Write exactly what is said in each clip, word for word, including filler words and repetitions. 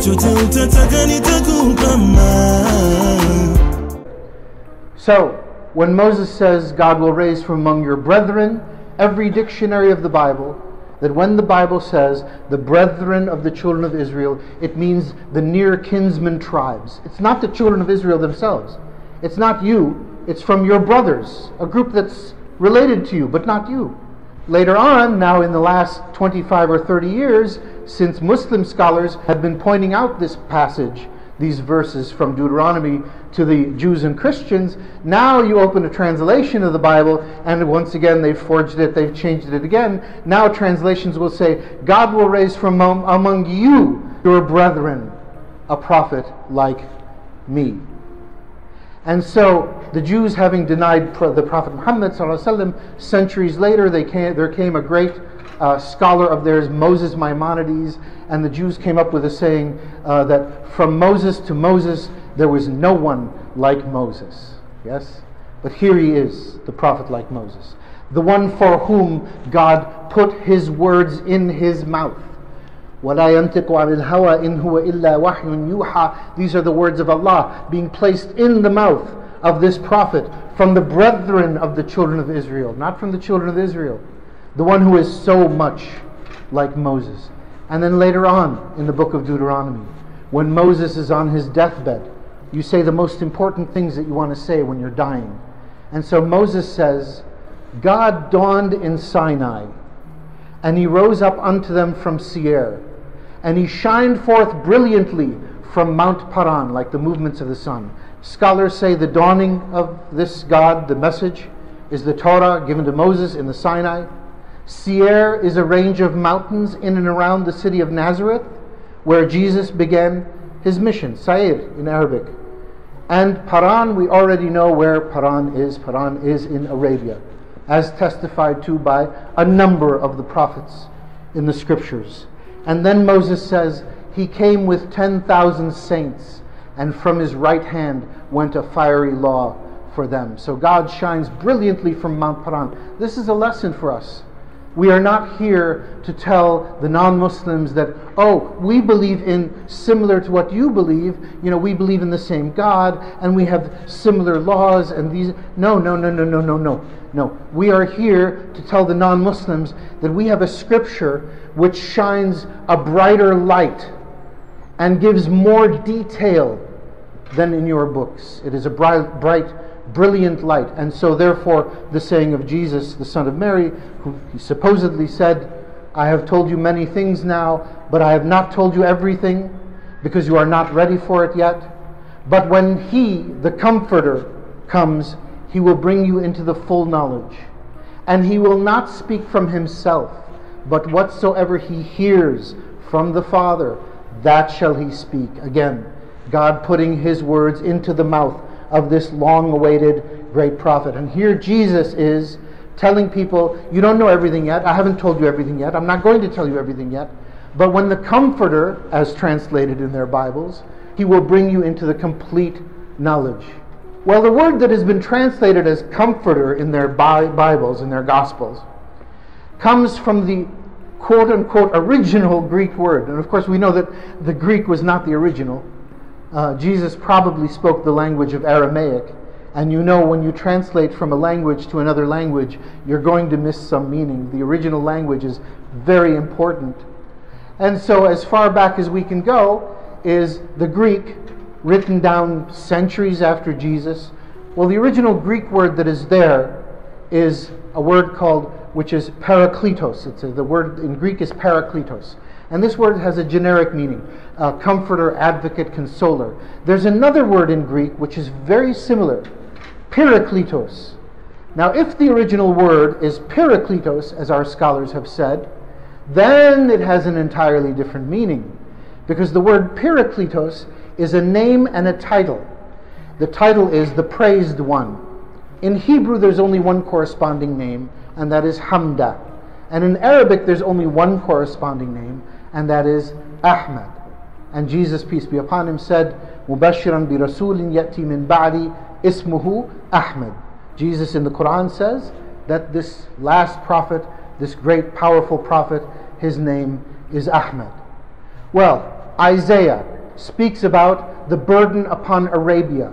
So, when Moses says, God will raise from among your brethren, every dictionary of the Bible, that when the Bible says the brethren of the children of Israel, it means the near kinsman tribes. It's not the children of Israel themselves. It's not you, it's from your brothers, a group that's related to you, but not you. Later on, now in the last twenty-five or thirty years, since Muslim scholars have been pointing out this passage, these verses from Deuteronomy to the Jews and Christians, now you open a translation of the Bible, and once again they've forged it, they've changed it again. Now translations will say, God will raise from among you, your brethren, a prophet like me. And so, the Jews, having denied the Prophet Muhammad ﷺ, centuries later, they came, there came a great uh, scholar of theirs, Moses Maimonides, and the Jews came up with a saying uh, that from Moses to Moses, there was no one like Moses. Yes? But here he is, the Prophet like Moses. The one for whom God put his words in his mouth. وَلَا يَنْتِقُ عَنِ الْهَوَىٰ إِنْ هُوَ إِلَّا وَحْيٌ يُوحَىٰ. These are the words of Allah being placed in the mouth of this prophet from the brethren of the children of Israel, not from the children of Israel. The one who is so much like Moses. And then later on in the book of Deuteronomy, when Moses is on his deathbed, you say the most important things that you want to say when you're dying. And so Moses says, God dawned in Sinai, and he rose up unto them from Sa'ir, and he shined forth brilliantly from Mount Paran, like the movements of the sun. Scholars say the dawning of this God, the message, is the Torah given to Moses in the Sinai. Sa'ir is a range of mountains in and around the city of Nazareth, where Jesus began his mission, Sa'ir in Arabic. And Paran, we already know where Paran is. Paran is in Arabia, as testified to by a number of the prophets in the scriptures. And then Moses says, he came with ten thousand saints, and from his right hand went a fiery law for them. So God shines brilliantly from Mount Paran. This is a lesson for us. We are not here to tell the non-Muslims that, oh, we believe in similar to what you believe, you know, we believe in the same God, and we have similar laws, and these... No, no, no, no, no, no, no. No, we are here to tell the non-Muslims that we have a scripture which shines a brighter light and gives more detail than in your books. It is a bright, bright, brilliant light. And so therefore, the saying of Jesus, the son of Mary, who he supposedly said, I have told you many things now, but I have not told you everything, because you are not ready for it yet. But when he, the Comforter, comes, he will bring you into the full knowledge. And he will not speak from himself, but whatsoever he hears from the Father, that shall he speak. Again, God putting his words into the mouth of this long-awaited great prophet. And here Jesus is telling people, you don't know everything yet. I haven't told you everything yet. I'm not going to tell you everything yet. But when the Comforter, as translated in their Bibles, he will bring you into the complete knowledge. Well, the word that has been translated as comforter in their bi Bibles, in their Gospels, comes from the quote-unquote original Greek word. And of course we know that the Greek was not the original. Uh, Jesus probably spoke the language of Aramaic. And you know, when you translate from a language to another language, you're going to miss some meaning. The original language is very important. And so as far back as we can go is the Greek, written down centuries after Jesus. Well, the original Greek word that is there is a word called, which is parakletos. It's a, the word in Greek is parakletos. And this word has a generic meaning, uh, comforter, advocate, consoler. There's another word in Greek which is very similar, pyrokletos. Now, if the original word is pyrokletos, as our scholars have said, then it has an entirely different meaning, because the word parakletos is a name and a title. The title is the praised one. In Hebrew there's only one corresponding name, and that is Hamda. And in Arabic there's only one corresponding name, and that is Ahmed. And Jesus, peace be upon him, said, Mubashiran BiRasulin Yati Min Bali Ismuhu Ahmed. Jesus in the Qur'an says that this last prophet, this great powerful prophet, his name is Ahmed. Well, Isaiah speaks about the burden upon Arabia,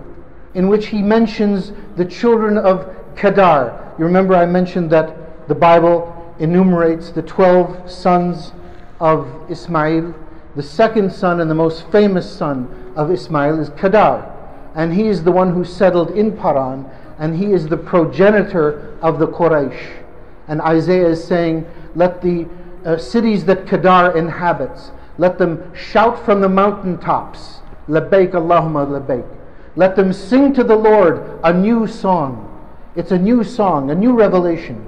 in which he mentions the children of Qadar. You remember I mentioned that the Bible enumerates the twelve sons of Isma'il. The second son and the most famous son of Isma'il is Qadar, and he is the one who settled in Paran, and he is the progenitor of the Quraysh. And Isaiah is saying, let the uh, cities that Qadar inhabits, let them shout from the mountaintops, Labbaik Allahumma Labbaik. Let them sing to the Lord a new song. It's a new song, a new revelation.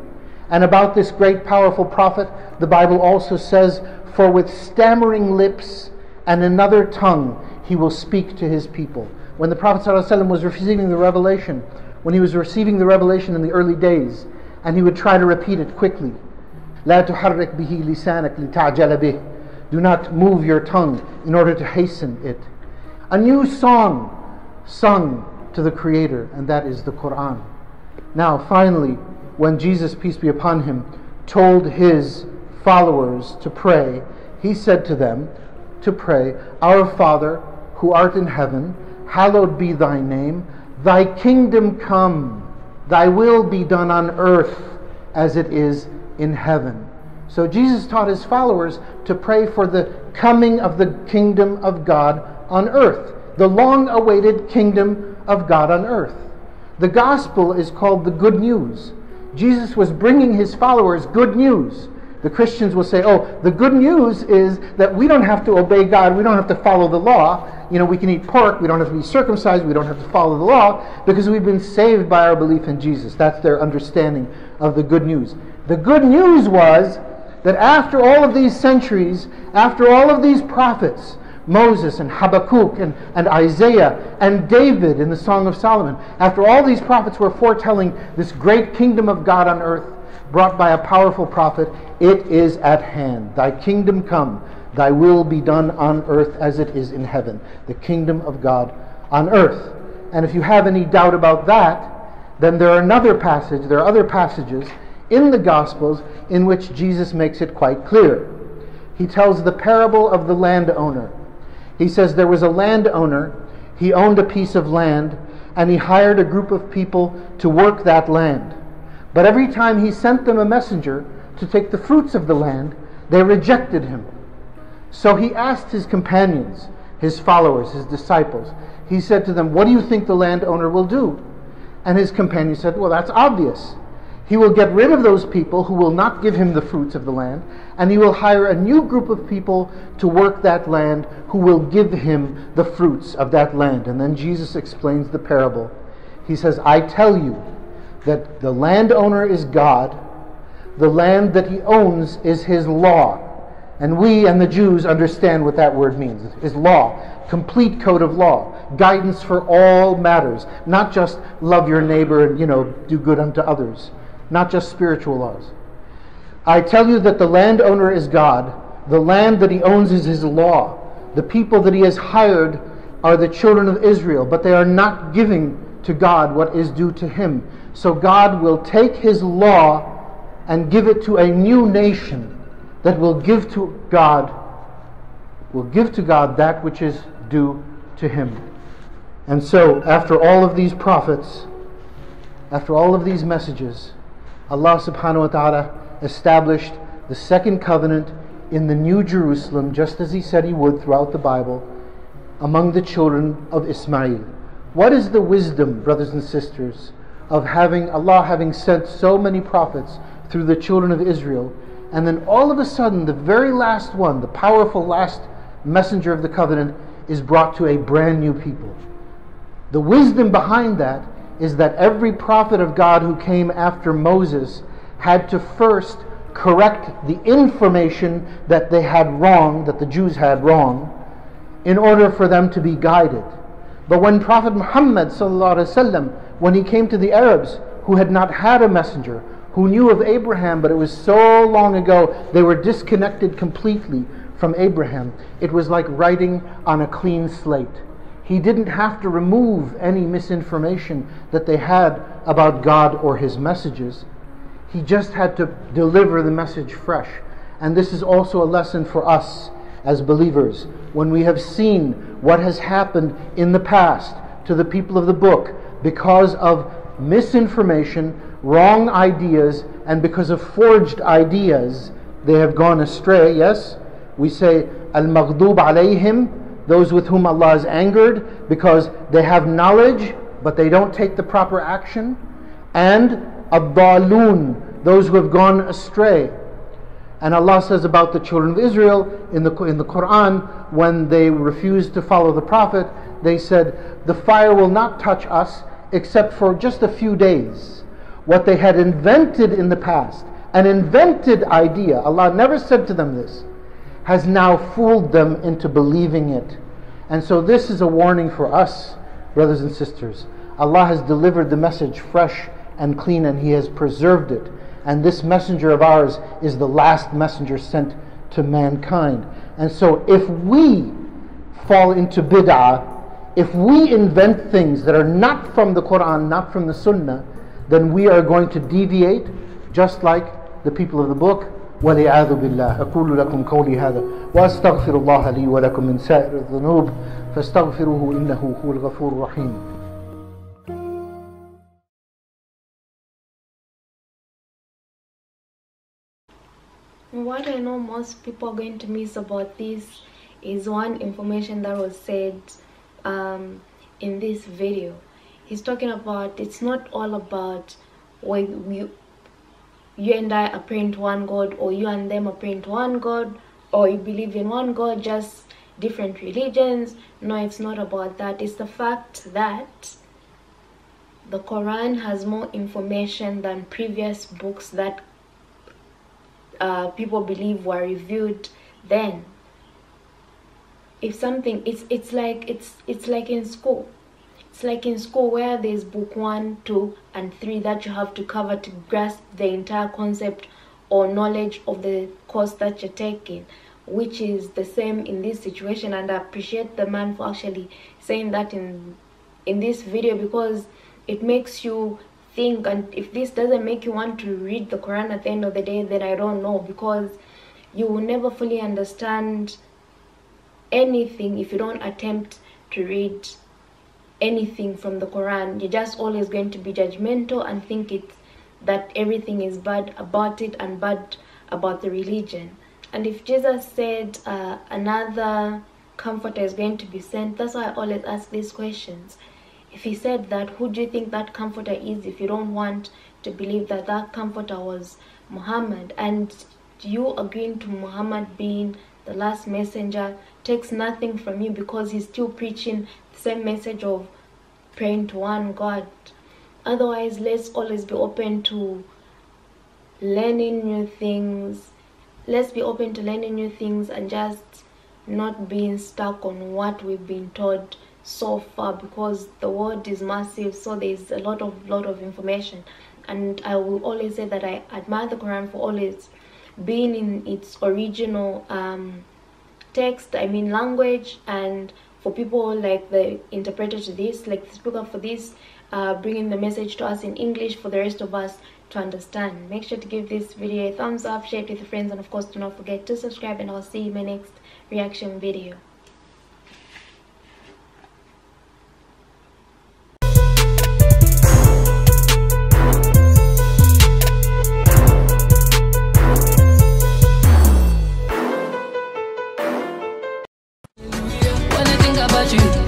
And about this great powerful prophet, the Bible also says, for with stammering lips and another tongue he will speak to his people. When the Prophet ﷺ was receiving the revelation, when he was receiving the revelation in the early days, and he would try to repeat it quickly, لا تحرك به لسانك لتعجل به. Do not move your tongue in order to hasten it. A new song sung to the Creator, and that is the Qur'an. Now finally, when Jesus, peace be upon him, told his followers to pray, he said to them to pray, Our Father, who art in heaven, hallowed be thy name. Thy kingdom come, thy will be done on earth as it is in heaven. So Jesus taught his followers to pray for the coming of the kingdom of God on earth, the long-awaited kingdom of God on earth. The gospel is called the good news. Jesus was bringing his followers good news. The Christians will say, oh, the good news is that we don't have to obey God, we don't have to follow the law. You know, we can eat pork, we don't have to be circumcised, we don't have to follow the law, because we've been saved by our belief in Jesus. That's their understanding of the good news. The good news was that after all of these centuries, after all of these prophets, Moses and Habakkuk and, and Isaiah and David in the Song of Solomon, after all these prophets were foretelling this great kingdom of God on earth brought by a powerful prophet, it is at hand. Thy kingdom come, thy will be done on earth as it is in heaven. The kingdom of God on earth. And if you have any doubt about that, then there are another passage, there are other passages in the Gospels in which Jesus makes it quite clear. He tells the parable of the landowner. He says there was a landowner, he owned a piece of land, and he hired a group of people to work that land. But every time he sent them a messenger to take the fruits of the land, they rejected him. So he asked his companions, his followers, his disciples, he said to them, what do you think the landowner will do? And his companions said, well, that's obvious. He will get rid of those people who will not give him the fruits of the land, and he will hire a new group of people to work that land who will give him the fruits of that land. And then Jesus explains the parable. He says, I tell you that the landowner is God, the land that he owns is his law. And we and the Jews understand what that word means. It's law, complete code of law, guidance for all matters, not just love your neighbor and, you know, do good unto others. Not just spiritual laws. I tell you that the landowner is God. The land that he owns is his law. The people that he has hired are the children of Israel, but they are not giving to God what is due to him. So God will take his law and give it to a new nation that will give to God, will give to God that which is due to him. And so, after all of these prophets, after all of these messages, Allah subhanahu wa ta'ala established the second covenant in the New Jerusalem, just as he said he would throughout the Bible, among the children of Isma'il. What is the wisdom, brothers and sisters, of having Allah having sent so many prophets through the children of Israel, and then all of a sudden the very last one, the powerful last messenger of the covenant, is brought to a brand new people? The wisdom behind that is that every prophet of God who came after Moses had to first correct the information that they had wrong, that the Jews had wrong, in order for them to be guided. But when Prophet Muhammad ﷺ, when he came to the Arabs who had not had a messenger, who knew of Abraham, but it was so long ago they were disconnected completely from Abraham, it was like writing on a clean slate. He didn't have to remove any misinformation that they had about God or his messages. He just had to deliver the message fresh. And this is also a lesson for us, as believers, when we have seen what has happened in the past to the people of the book because of misinformation, wrong ideas, and because of forged ideas, they have gone astray, yes? We say, al-mardub alayhim, those with whom Allah is angered, because they have knowledge, but they don't take the proper action. And Adalun, those who have gone astray. And Allah says about the children of Israel in the, in the Qur'an, when they refused to follow the Prophet, they said, the fire will not touch us except for just a few days. What they had invented in the past, an invented idea, Allah never said to them this, has now fooled them into believing it. And so this is a warning for us, brothers and sisters. Allah has delivered the message fresh and clean, and He has preserved it. And this messenger of ours is the last messenger sent to mankind. And so if we fall into bid'ah, if we invent things that are not from the Qur'an, not from the Sunnah, then we are going to deviate just like the people of the book. وَلِعَاذُ بِاللَّهِ أَقُولُ لَكُمْ قَوْلِي هَذَا وَأَسْتَغْفِرُ اللَّهَ لِي وَلَكُمْ مِنْ سَائِرِ الذُّنُوبِ فَاسْتَغْفِرُهُ إِنَّهُ هُوَ الْغَفُورُ الرَّحِيمُ What I know most people are going to miss about this is one information that was said um, in this video. He's talking about it's not all about when you, you and I are praying to one God, or you and them are praying to one God, or you believe in one God, just different religions. No, it's not about that. It's the fact that the Quran has more information than previous books that Uh, people believe were revealed then. If something, it's it's like it's it's like in school, it's like in school where there's book one, two, and three that you have to cover to grasp the entire concept or knowledge of the course that you're taking, which is the same in this situation. And I appreciate the man for actually saying that in in this video, because it makes you think, and if this doesn't make you want to read the Quran at the end of the day, then I don't know, because you will never fully understand anything if you don't attempt to read anything from the Quran. You're just always going to be judgmental and think it's that everything is bad about it and bad about the religion. And if Jesus said uh, another comforter is going to be sent, that's why I always ask these questions. If he said that, who do you think that comforter is if you don't want to believe that that comforter was Muhammad? And you agreeing to Muhammad being the last messenger takes nothing from you, because he's still preaching the same message of praying to one God. Otherwise, let's always be open to learning new things. Let's be open to learning new things and just not being stuck on what we've been taught so far, because the world is massive, so there's a lot of lot of information. And I will always say that I admire the Quran for always being in its original um text, I mean language, and for people like the interpreter to this, like the speaker for this, uh bringing the message to us in English for the rest of us to understand. Make sure to give this video a thumbs up, share it with your friends, and of course do not forget to subscribe, and I'll see you in my next reaction video. You